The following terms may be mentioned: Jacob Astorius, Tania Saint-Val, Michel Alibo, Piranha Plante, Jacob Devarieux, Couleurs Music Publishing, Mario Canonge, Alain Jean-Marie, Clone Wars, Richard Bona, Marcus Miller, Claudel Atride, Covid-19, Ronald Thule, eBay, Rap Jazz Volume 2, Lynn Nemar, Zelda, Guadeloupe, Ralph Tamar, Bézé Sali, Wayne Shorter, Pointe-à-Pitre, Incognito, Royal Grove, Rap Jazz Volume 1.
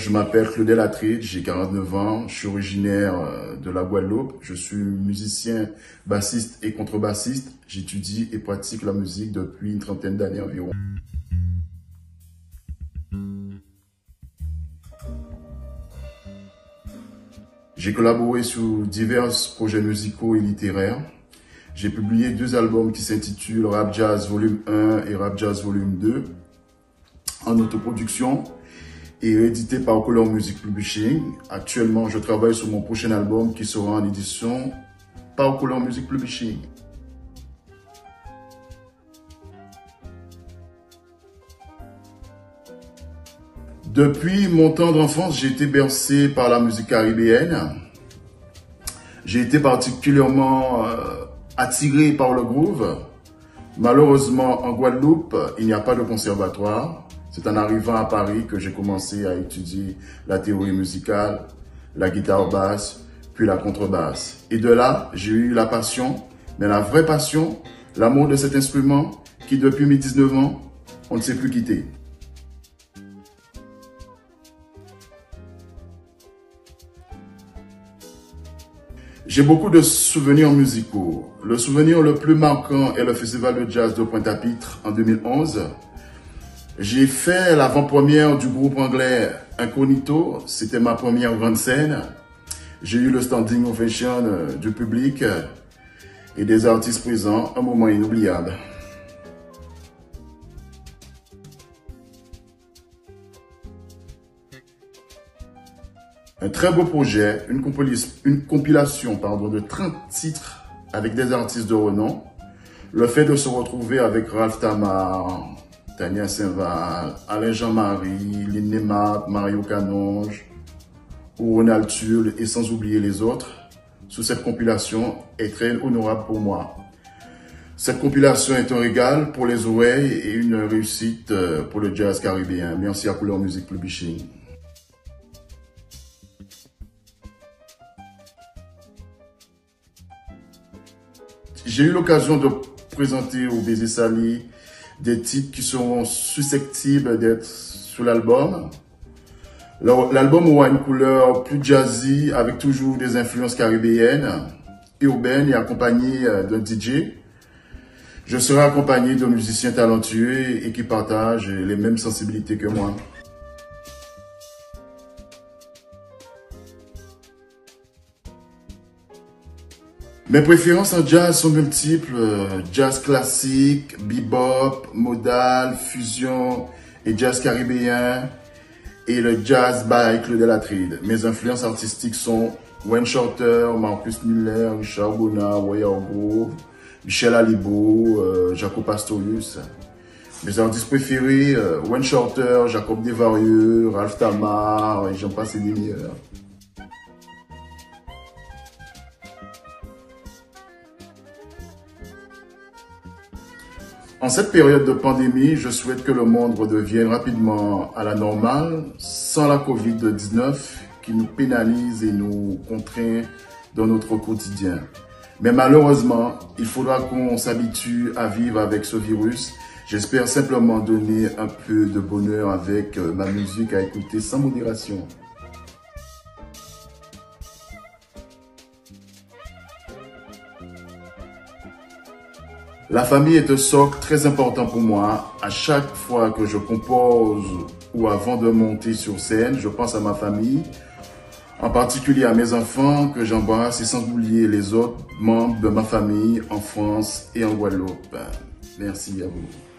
Je m'appelle Claudel Atride, j'ai 49 ans, je suis originaire de la Guadeloupe, je suis musicien, bassiste et contrebassiste. J'étudie et pratique la musique depuis une trentaine d'années environ. J'ai collaboré sur divers projets musicaux et littéraires. J'ai publié deux albums qui s'intitulent Rap Jazz Volume 1 et Rap Jazz Volume 2 en autoproduction et réédité par Couleurs Music Publishing. Actuellement, je travaille sur mon prochain album qui sera en édition par Couleurs Music Publishing. Depuis mon tendre enfance, j'ai été bercé par la musique caribéenne. J'ai été particulièrement attiré par le groove. Malheureusement, en Guadeloupe, il n'y a pas de conservatoire. C'est en arrivant à Paris que j'ai commencé à étudier la théorie musicale, la guitare basse, puis la contrebasse. Et de là, j'ai eu la passion, mais la vraie passion, l'amour de cet instrument qui, depuis mes 19 ans, on ne s'est plus quitté. J'ai beaucoup de souvenirs musicaux. Le souvenir le plus marquant est le Festival de Jazz de Pointe-à-Pitre en 2011. J'ai fait l'avant-première du groupe anglais Incognito. C'était ma première grande scène. J'ai eu le standing ovation du public et des artistes présents. Un moment inoubliable. Un très beau projet, une compilation de 30 titres avec des artistes de renom. Le fait de se retrouver avec Ralph Tamar, Tania Saint-Val, Alain Jean-Marie, Lynn Nemar, Mario Canonge, ou Ronald Thule, et sans oublier les autres, sous cette compilation est très honorable pour moi. Cette compilation est un régal pour les oreilles et une réussite pour le jazz caribéen. Merci à Couleurs Music Publishing. J'ai eu l'occasion de présenter au Bézé Sali des titres qui seront susceptibles d'être sur l'album. L'album aura une couleur plus jazzy avec toujours des influences caribéennes, urbaines et accompagné d'un DJ. Je serai accompagné de musiciens talentueux et qui partagent les mêmes sensibilités que moi. Mes préférences en jazz sont multiples, jazz classique, bebop, modal, fusion et jazz caribéen et le jazz by Claudel Atride. Mes influences artistiques sont Wayne Shorter, Marcus Miller, Richard Bona, Royal Grove, Michel Alibo, Jacob Astorius. Mes artistes préférés, Wayne Shorter, Jacob Devarieux, Ralph Tamar et j'en passe et des meilleurs. En cette période de pandémie, je souhaite que le monde redevienne rapidement à la normale, sans la Covid-19 qui nous pénalise et nous contraint dans notre quotidien. Mais malheureusement, il faudra qu'on s'habitue à vivre avec ce virus. J'espère simplement donner un peu de bonheur avec ma musique à écouter sans modération. La famille est un socle très important pour moi. À chaque fois que je compose ou avant de monter sur scène, je pense à ma famille, en particulier à mes enfants que j'embrasse et sans oublier les autres membres de ma famille en France et en Guadeloupe. Merci à vous.